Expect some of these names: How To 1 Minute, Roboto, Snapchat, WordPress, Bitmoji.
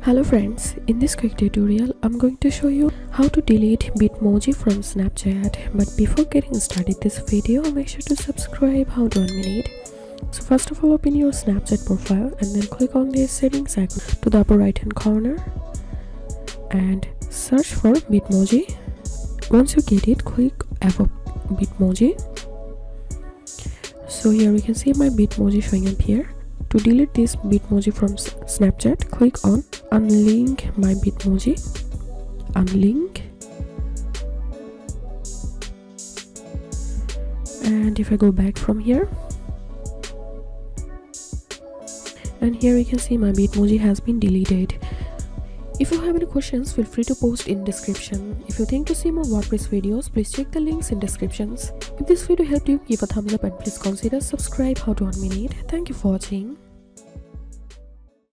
Hello friends, in this quick tutorial I'm going to show you how to delete Bitmoji from Snapchat. But before getting started this video, make sure to subscribe. Hold 1 minute. So first of all, open your Snapchat profile and then click on the settings icon to the upper right hand corner and search for Bitmoji. Once you get it, click above Bitmoji. So here we can see my Bitmoji showing up here. To delete this Bitmoji from Snapchat, click on unlink my Bitmoji, unlink, and if I go back from here, and here we can see my Bitmoji has been deleted. If you have any questions, feel free to post in description. If you think to see more WordPress videos, please check the links in descriptions. If this video helped you, give a thumbs up and please consider subscribe. How to 1 minute. Thank you for watching.